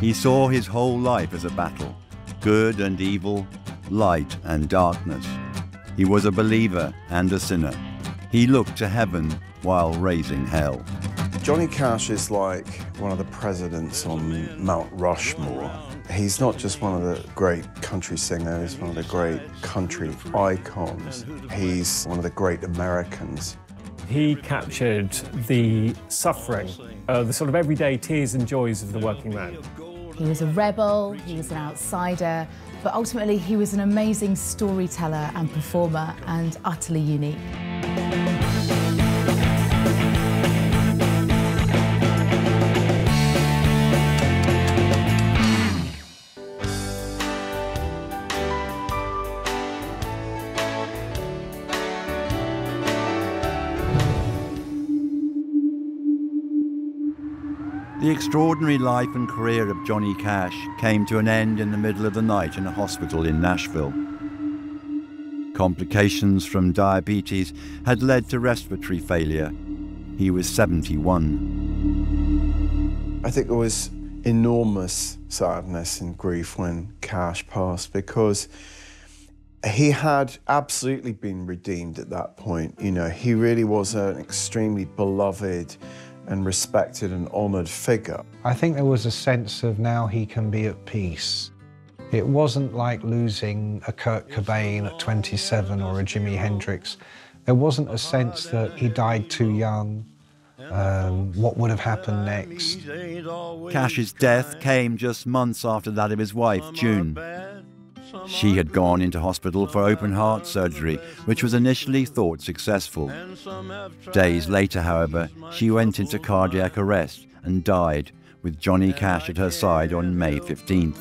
He saw his whole life as a battle, good and evil, light and darkness. He was a believer and a sinner. He looked to heaven while raising hell. Johnny Cash is like one of the presidents on Mount Rushmore. He's not just one of the great country singers, one of the great country icons. He's one of the great Americans. He captured the suffering, the sort of everyday tears and joys of the working man. He was a rebel, he was an outsider, but ultimately he was an amazing storyteller and performer and utterly unique. The extraordinary life and career of Johnny Cash came to an end in the middle of the night in a hospital in Nashville. Complications from diabetes had led to respiratory failure. He was 71. I think there was enormous sadness and grief when Cash passed because he had absolutely been redeemed at that point. You know, he really was an extremely beloved and respected and honoured figure. I think there was a sense of now he can be at peace. It wasn't like losing a Kurt Cobain at 27 or a Jimi Hendrix. There wasn't a sense that he died too young, what would have happened next. Cash's death came just months after that of his wife, June. She had gone into hospital for open-heart surgery, which was initially thought successful. Days later, however, she went into cardiac arrest and died, with Johnny Cash at her side on May 15th.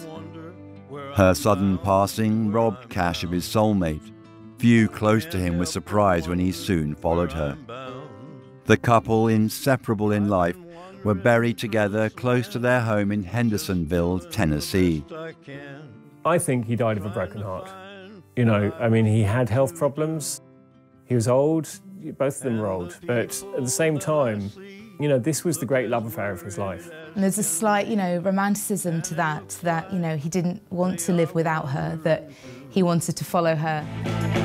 Her sudden passing robbed Cash of his soulmate. Few close to him were surprised when he soon followed her. The couple, inseparable in life, were buried together close to their home in Hendersonville, Tennessee. I think he died of a broken heart. You know, I mean, he had health problems. He was old. Both of them were old. But at the same time, you know, this was the great love affair of his life. And there's a slight, you know, romanticism to that, you know, he didn't want to live without her, that he wanted to follow her.